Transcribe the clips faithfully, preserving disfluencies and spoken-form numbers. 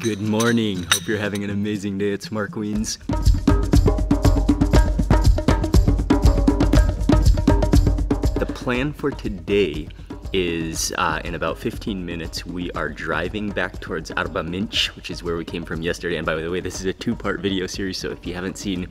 Good morning. Hope you're having an amazing day. It's Mark Wiens. The plan for today is uh, in about fifteen minutes we are driving back towards Arba Minch, which is where we came from yesterday. And by the way, this is a two-part video series, so if you haven't seen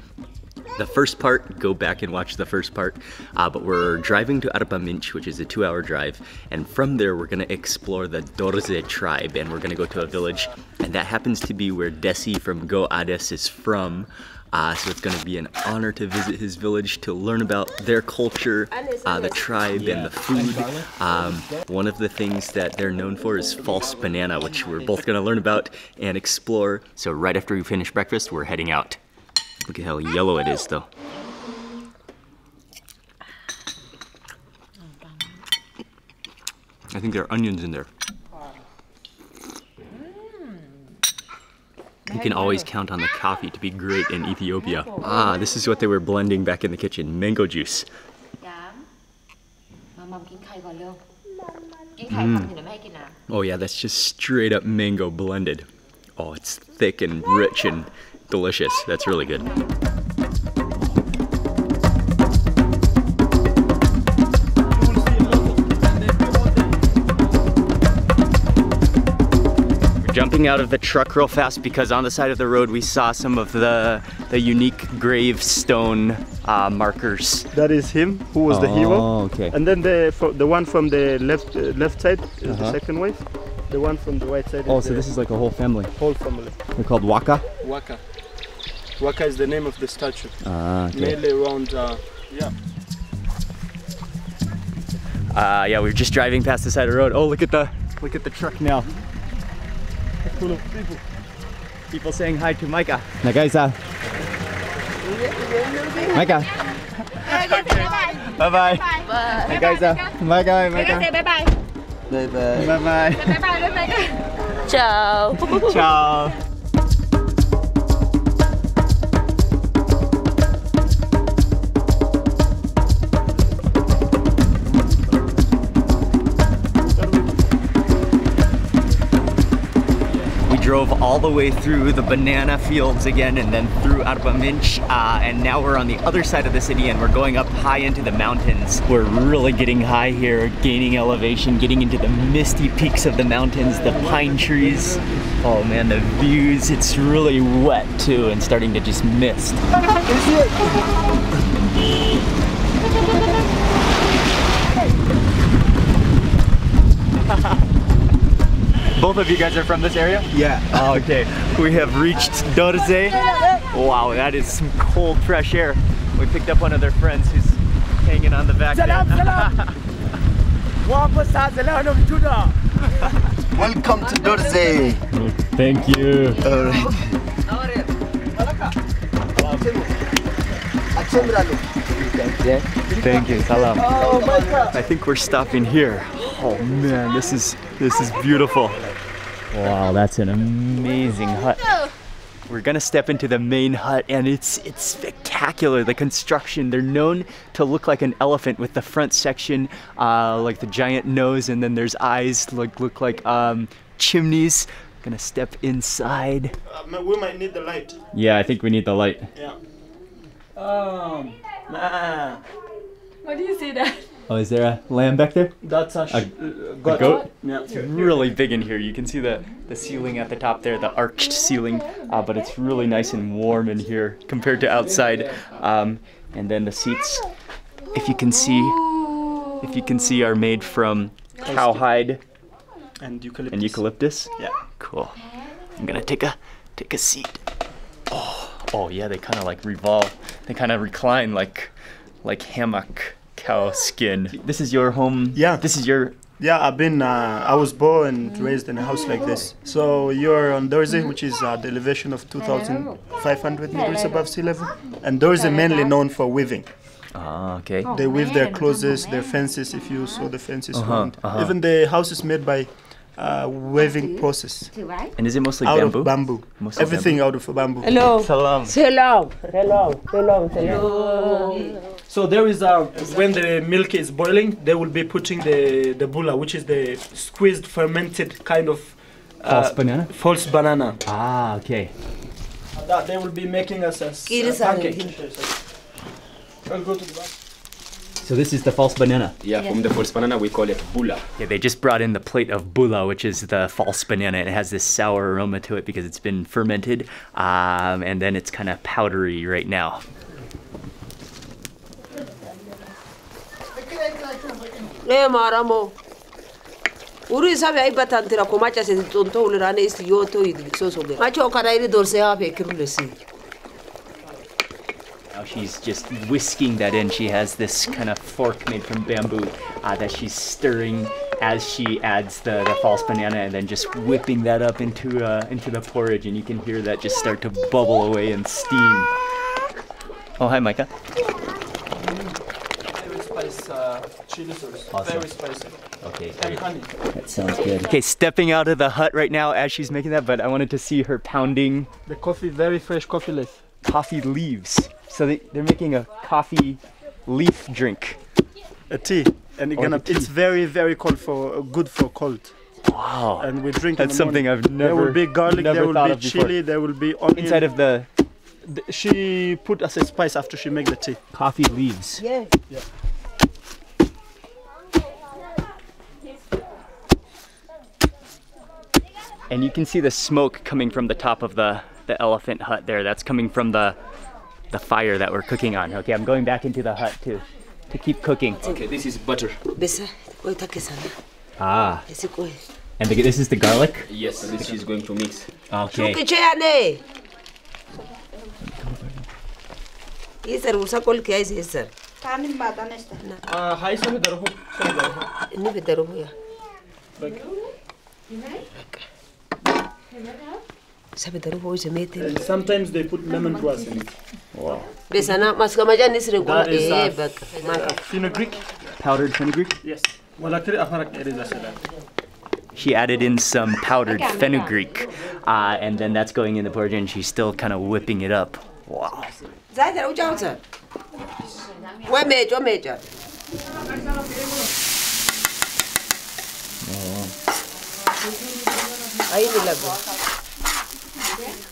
the first part, go back and watch the first part. Uh, but we're driving to Arba Minch, which is a two hour drive. And from there, we're gonna explore the Dorze tribe, and we're gonna go to a village. And that happens to be where Dessie from Go Addis is from. Uh, so it's gonna be an honor to visit his village, to learn about their culture, uh, the tribe, and the food. Um, one of the things that they're known for is false banana, which we're both gonna learn about and explore. So right after we finish breakfast, we're heading out. Look at how yellow it is, though. I think there are onions in there. You can always count on the coffee to be great in Ethiopia. Ah, this is what they were blending back in the kitchen, mango juice. Mm. Oh yeah, that's just straight up mango blended. Oh, it's thick and rich and delicious. That's really good. We're jumping out of the truck real fast because on the side of the road we saw some of the the unique gravestone uh, markers. That is him who was oh, the hero. Okay. And then the the one from the left uh, left side is uh-huh. the second wave. The one from the right side. Oh, so this is like a whole family. Whole family. They're called Waka. Waka. Waka is the name of the statue, ah, okay. Mainly around, uh, yeah. Uh, yeah, we were just driving past the side of the road. Oh, look at the, look at the truck now. It's full of people. People saying hi to Micah. Now guys, uh, Micah. Bye-bye. Bye-bye. Now guys, uh, Micah, Micah. Bye-bye. Bye-bye. Bye-bye. Bye-bye. Ciao. Ciao. Drove all the way through the banana fields again and then through Arba Minch, uh, and now we're on the other side of the city and we're going up high into the mountains. We're really getting high here, gaining elevation, getting into the misty peaks of the mountains, the pine trees. Oh man, the views, it's really wet too and starting to just mist. Both of you guys are from this area? Yeah. Oh, okay. We have reached Dorze. Wow, that is some cold, fresh air. We picked up one of their friends who's hanging on the back there. Welcome to Dorze. Thank you. All right. Thank you. Salam. I think we're stopping here. Oh man, this is this is beautiful. Wow, that's an amazing hut. We're gonna step into the main hut and it's it's spectacular, the construction. They're known to look like an elephant with the front section, uh, like the giant nose, and then there's eyes like look like um, chimneys. Gonna step inside. Uh, we might need the light. Yeah, I think we need the light. Yeah. Um, nah. Why do you say that? Oh, is there a lamb back there? That's a, a, a goat. A goat? Yeah. It's really big in here. You can see the, the ceiling at the top there, the arched ceiling, uh, but it's really nice and warm in here compared to outside. Um, and then the seats, if you can see, if you can see, are made from cowhide and eucalyptus. And eucalyptus? Yeah. Cool. I'm gonna take a take a seat. Oh, oh yeah, they kind of like revolve. They kind of recline like like hammock. Cow skin. This is your home? Yeah. This is your... Yeah, I've been... Uh, I was born and raised in a house like this. So you're on Dorze, which is at the elevation of two thousand five hundred meters above sea level. And Dorze mainly known for weaving. Ah, okay. They weave their clothes, their fences, if you saw the fences. Uh-huh, around. Uh-huh. Even the house is made by uh, weaving process. And is it mostly out bamboo? Out of bamboo. Mostly Everything bamboo. out of bamboo. Hello. Salam. Salam. Hello. Hello. Hello. So there is a, when the milk is boiling, they will be putting the, the bula, which is the squeezed, fermented kind of False uh, banana? False banana. Ah, okay. That they will be making us as uh, pancake. I'll go to the back. So this is the false banana? Yeah, yeah, from the false banana we call it bula. Yeah, they just brought in the plate of bula, which is the false banana. It has this sour aroma to it because it's been fermented. Um, and then it's kind of powdery right now. Now she's just whisking that in. She has this kind of fork made from bamboo uh, that she's stirring as she adds the, the false banana, and then just whipping that up into uh, into the porridge, and you can hear that just start to bubble away and steam. Oh, hi, Micah. Chili sauce. Awesome. Very spicy. Okay. And honey. That sounds good. Okay, stepping out of the hut right now as she's making that, but I wanted to see her pounding the coffee, very fresh coffee leaf. Coffee leaves. So they, they're making a coffee leaf drink. A tea. And again, oh, tea. It's very, very cold for good for cold. Wow. And we drink. That's something I've never. There will be garlic. There will be chili. Before. There will be onion. Inside of the. the she put as a spice after she make the tea. Coffee leaves. Yeah. Yeah. And you can see the smoke coming from the top of the, the elephant hut there. That's coming from the the fire that we're cooking on. Okay, I'm going back into the hut too, to keep cooking. Okay, this is butter. Ah. And the, this is the garlic? Yes, this she's going to mix. Okay. Okay. And sometimes they put lemongrass in it. Wow. That is uh, fenugreek. Powdered fenugreek? Yes. She added in some powdered fenugreek, uh, and then that's going in the porridge, and she's still kind of whipping it up. Wow.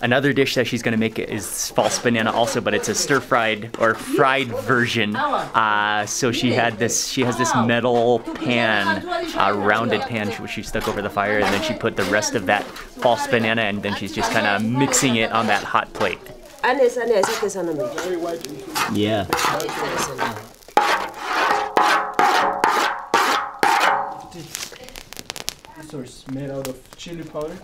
Another dish that she's going to make is false banana also, but it's a stir-fried or fried version. Uh, so she had this, she has this metal pan, a rounded pan, which she stuck over the fire, and then she put the rest of that false banana, and then she's just kind of mixing it on that hot plate. Yeah. Sauce made out of chili powder.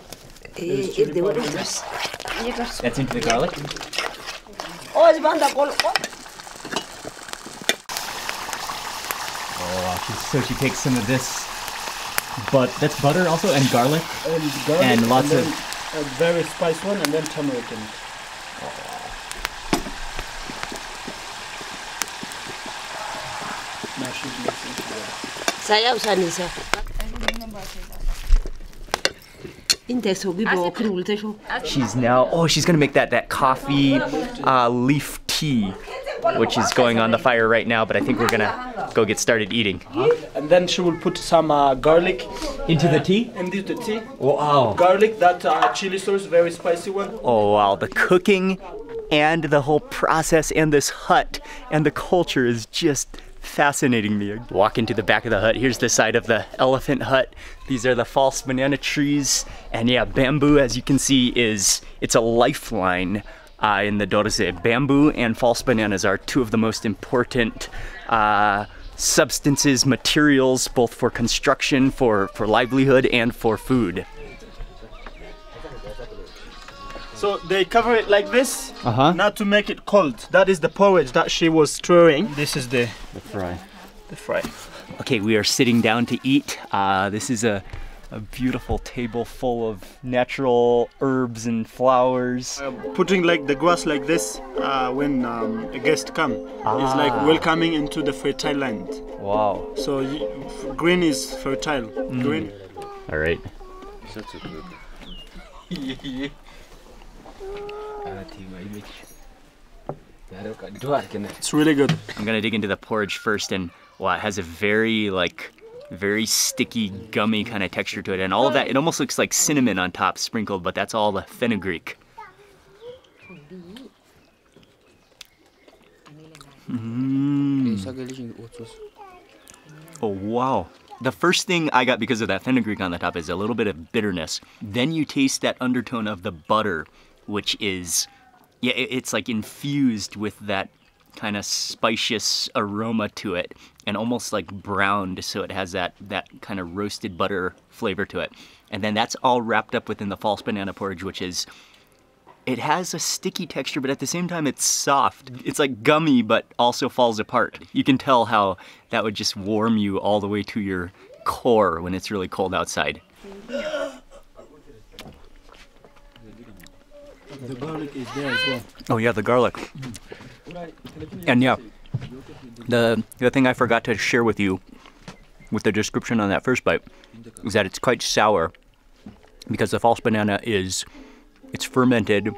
Chili powder. That's into the garlic. Oh, wow. She's, so she takes some of this, but that's butter also, and garlic, and, garlic, and lots and of a very spiced one, and then turmeric in it. Oh. Now she's mixing together. She's now, oh, she's gonna make that, that coffee uh, leaf tea, which is going on the fire right now, but I think we're gonna go get started eating. And then she will put some uh, garlic. Into uh, the tea? Into the tea. Wow. Garlic, that uh, chili sauce, very spicy one. Oh, wow, the cooking and the whole process and this hut and the culture is just fascinating me. Walk into the back of the hut. Here's the side of the elephant hut. These are the false banana trees, and yeah, bamboo, as you can see, is it's a lifeline uh, in the Dorze. Bamboo and false bananas are two of the most important uh, substances, materials, both for construction, for for livelihood, and for food. So they cover it like this, uh-huh. Not to make it cold. That is the porridge that she was stirring. This is the, the fry. The fry. Okay, we are sitting down to eat. Uh, this is a, a beautiful table full of natural herbs and flowers. Uh, putting like the grass like this uh, when um, a guest come. Ah. It's like welcoming into the fertile land. Wow. So you, green is fertile. Mm. Green. All right. That's a good. It's really good. I'm gonna dig into the porridge first, and wow, it has a very like very sticky, gummy kind of texture to it. And all of that, it almost looks like cinnamon on top sprinkled, but that's all the fenugreek. Mm. Oh, wow. The first thing I got because of that fenugreek on the top is a little bit of bitterness. Then you taste that undertone of the butter, which is, yeah, it's like infused with that kind of spicious aroma to it and almost like browned, so it has that, that kind of roasted butter flavor to it. And then that's all wrapped up within the false banana porridge, which is, it has a sticky texture, but at the same time it's soft. It's like gummy, but also falls apart. You can tell how that would just warm you all the way to your core when it's really cold outside. The garlic is there as well. Oh yeah, the garlic. And yeah, the, the thing I forgot to share with you with the description on that first bite is that it's quite sour because the false banana is, it's fermented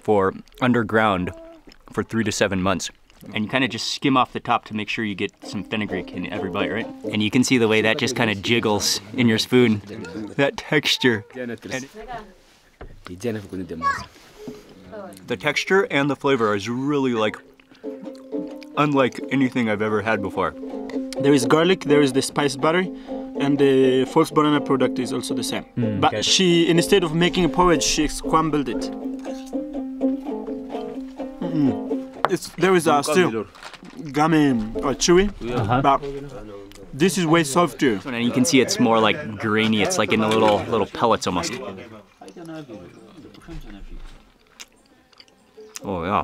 for underground for three to seven months. And you kind of just skim off the top to make sure you get some fenugreek in every bite, right? And you can see the way that just kind of jiggles in your spoon, that texture. And the texture and the flavor is really like, unlike anything I've ever had before. There is garlic, there is the spice butter, and the false banana product is also the same. Mm, but okay. She, instead of making a porridge, she scrambled it. Mm-mm. It's, there is a still gummy or chewy, uh-huh. But this is way softer. And you can see it's more like grainy. It's like in the little little pellets almost. Oh yeah.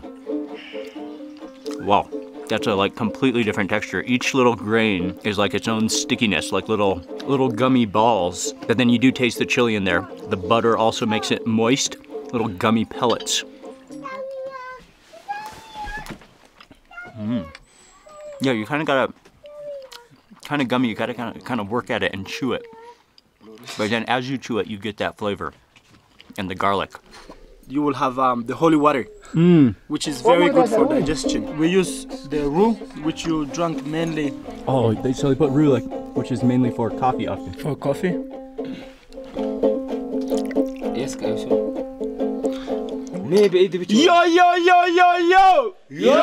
Wow. That's a like completely different texture. Each little grain is like its own stickiness, like little little gummy balls. But then you do taste the chili in there. The butter also makes it moist, little gummy pellets. Mm. Yeah, you kind of gotta, kind of gummy. You gotta kind of kind of work at it and chew it. But then as you chew it, you get that flavor, and the garlic. You will have um, the holy water, mm. which is very oh good God, for oh. digestion. We use the roux, which you drink mainly. Oh, they, so they put roux, like, which is mainly for coffee often. For coffee? Yes, guys. Maybe yo, yo, yo, yo, yo! Yo! Yo!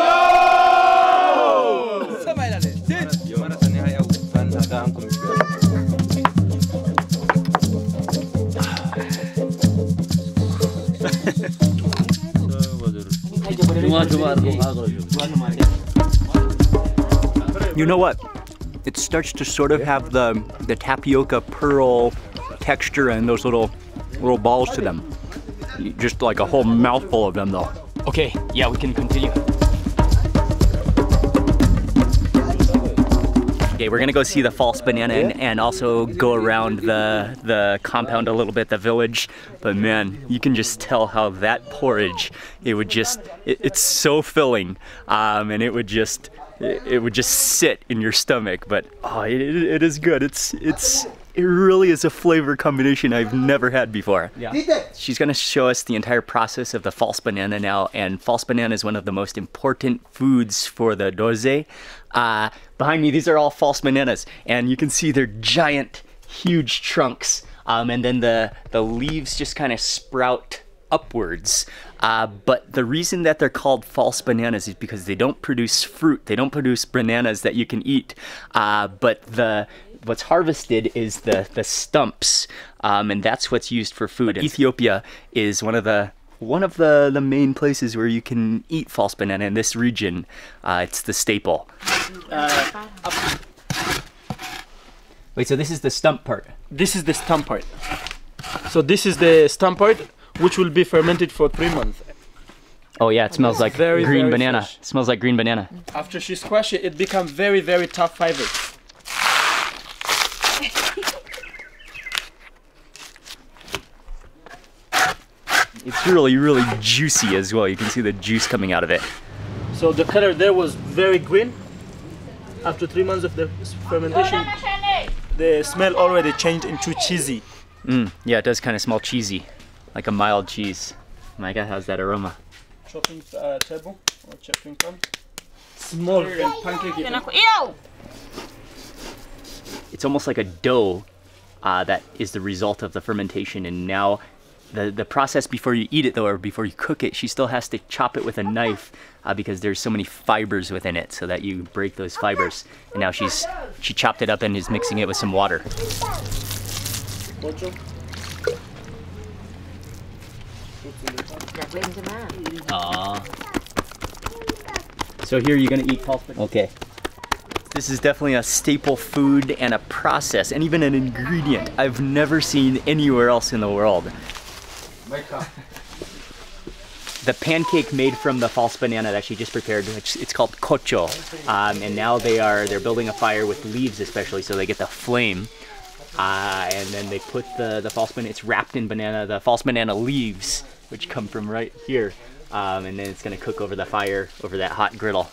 You know what? It starts to sort of have the the tapioca pearl texture and those little little balls to them. Just like a whole mouthful of them though. Okay, yeah, we can continue. Okay, we're gonna go see the false banana and, and also go around the the compound a little bit, the village. But man, you can just tell how that porridge, it would just, it, it's so filling, um, and it would just, it, it would just sit in your stomach. But oh, it, it is good. It's it's it really is a flavor combination I've never had before. Yeah. She's gonna show us the entire process of the false banana now, and false banana is one of the most important foods for the Dorze. Uh, behind me, these are all false bananas, and you can see they're giant, huge trunks, um, and then the, the leaves just kind of sprout upwards. Uh, but the reason that they're called false bananas is because they don't produce fruit, they don't produce bananas that you can eat, uh, but the what's harvested is the, the stumps, um, and that's what's used for food. And Ethiopia is one of the one of the, the main places where you can eat false banana in this region. Uh, it's the staple. Uh, Wait, so this is the stump part? This is the stump part. So this is the stump part, which will be fermented for three months. Oh yeah, it smells like very, green very banana. Fresh. It smells like green banana. After she squashed it, it becomes very, very tough fiber. It's really, really juicy as well. You can see the juice coming out of it. So the color there was very green. After three months of the fermentation, the smell already changed into cheesy. Mm, yeah, it does kind of smell cheesy, like a mild cheese. My God, how's that aroma? Chopping uh, table or chopping pan. Small and pancake. it's almost like a dough uh, that is the result of the fermentation. And now the, the process before you eat it though, or before you cook it, she still has to chop it with a knife uh, because there's so many fibers within it so that you break those fibers. And now she's she chopped it up and is mixing it with some water. Aww. So here you're gonna eat pulse. Okay. This is definitely a staple food and a process and even an ingredient I've never seen anywhere else in the world. The pancake made from the false banana that she just prepared, which it's called kocho. Um, and now they are, they're building a fire with leaves especially so they get the flame. Uh, and then they put the, the false banana, it's wrapped in banana, the false banana leaves, which come from right here. Um, and then it's gonna cook over the fire, over that hot griddle.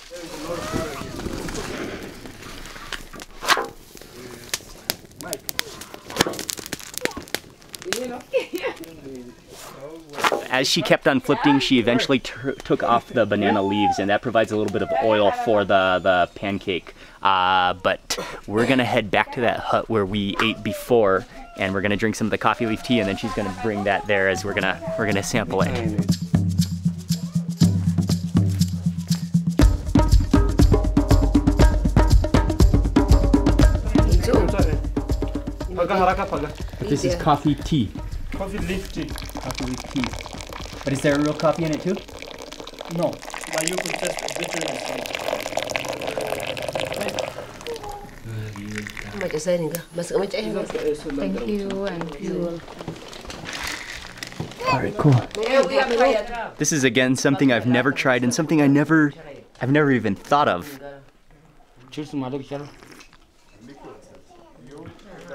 As she kept on flipping, she eventually took off the banana leaves, and that provides a little bit of oil for the, the pancake. Uh, but we're gonna head back to that hut where we ate before, and we're gonna drink some of the coffee leaf tea, and then she's gonna bring that there as we're gonna we're gonna sample it. This is coffee tea. Coffee leaf tea. Coffee leaf tea. But is there real coffee in it too? No. But you could test the bitterness. Thank you and fuel. Alright, cool. This is again something I've never tried and something I never I've never even thought of.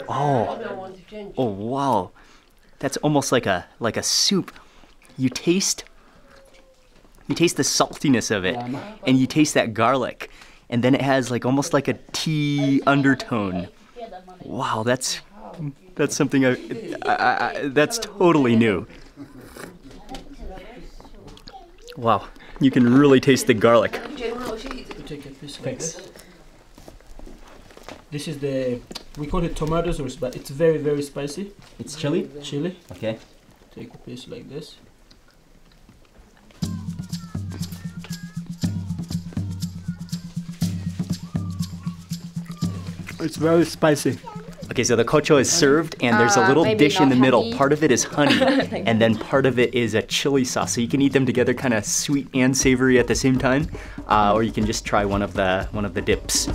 Oh. Oh wow. That's almost like a like a soup. You taste you taste the saltiness of it, and you taste that garlic, and then it has like almost like a tea undertone. Wow, that's that's something I, I, I that's totally new. Wow, you can really taste the garlic. Thanks. This is the, we call it tomato sauce, but it's very, very spicy. It's chili? Chili. Okay. Take a piece like this. It's very spicy. Okay, so the kocho is served, and there's a little uh, dish in the honey. middle. Part of it is honey, and then part of it is a chili sauce. So you can eat them together, kind of sweet and savory at the same time, uh, or you can just try one of the one of the dips.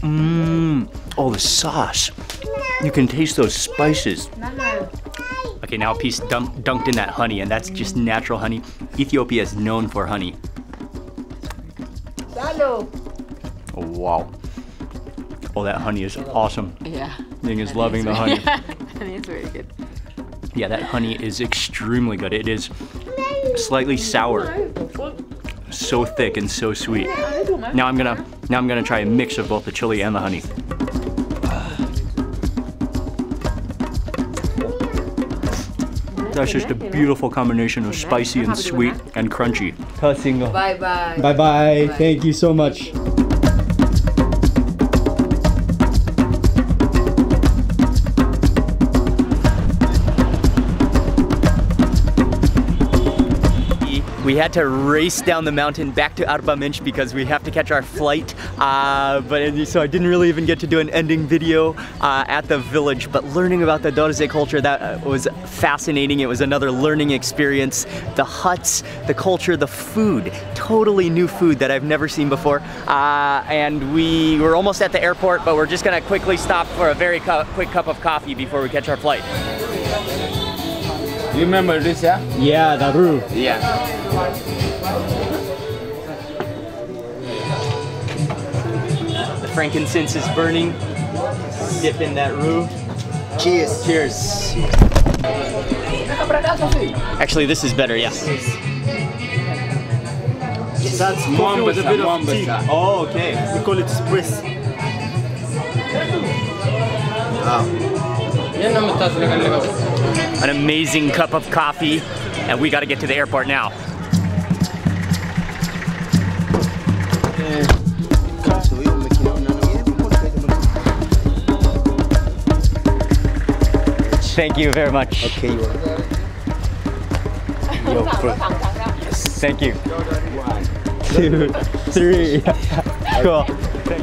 Mmm, oh, the sauce. You can taste those spices. Okay, now a piece dunk, dunked in that honey, and that's just natural honey. Ethiopia is known for honey. Oh, wow. Oh, that honey is awesome. Yeah. Ning is loving the honey. Yeah, honey is very good. Yeah, that honey is extremely good. It is slightly sour. So thick and so sweet. Now I'm gonna now I'm gonna try a mix of both the chili and the honey. That's just a beautiful combination of spicy and sweet and crunchy. Bye bye. Bye bye. Thank you so much. We had to race down the mountain back to Arba Minch because we have to catch our flight. Uh, but so I didn't really even get to do an ending video uh, at the village. But learning about the Dorze culture, that was fascinating. It was another learning experience. The huts, the culture, the food, totally new food that I've never seen before. Uh, and we were almost at the airport, but we're just gonna quickly stop for a very cu quick cup of coffee before we catch our flight. You remember this, yeah? Yeah, Daru. Yeah. The frankincense is burning. Dip in that roux. Cheers. Cheers. Actually, this is better, yeah. That's mombasa, mombasa. Oh, okay. We call it spritz. Wow. An amazing cup of coffee, and we got to get to the airport now. Thank you very much. Okay, you are. Yo, thank you. One, two, three. Cool.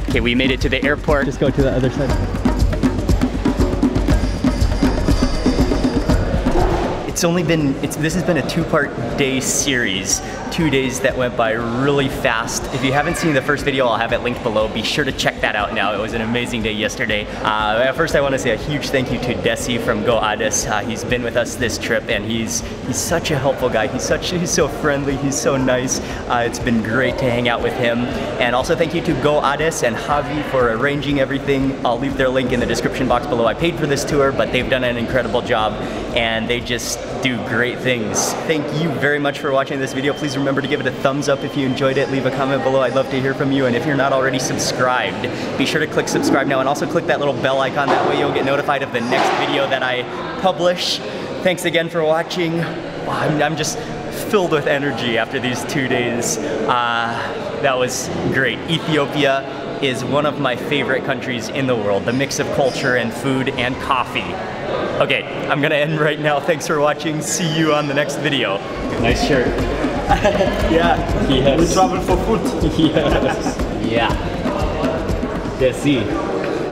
Okay, we made it to the airport. Just go to the other side. It's only been, it's, this has been a two-part day series. Two days that went by really fast. If you haven't seen the first video, I'll have it linked below. Be sure to check that out now. It was an amazing day yesterday. Uh, first, I want to say a huge thank you to Dessie from Go Addis. Uh, he's been with us this trip, and he's he's such a helpful guy. He's such he's so friendly. He's so nice. Uh, it's been great to hang out with him. And also thank you to Go Addis and Javi for arranging everything. I'll leave their link in the description box below. I paid for this tour, but they've done an incredible job, and they just do great things. Thank you very much for watching this video. Please remember to give it a thumbs up if you enjoyed it. Leave a comment below. I'd love to hear from you. And if you're not already subscribed, be sure to click subscribe now, and also click that little bell icon. That way you'll get notified of the next video that I publish. Thanks again for watching. Wow, I'm, I'm just filled with energy after these two days. Uh, that was great. Ethiopia is one of my favorite countries in the world. The mix of culture and food and coffee. Okay, I'm gonna end right now. Thanks for watching. See you on the next video. Nice shirt. Yeah. Yes. We travel for food. Yes. Yeah. Dessie.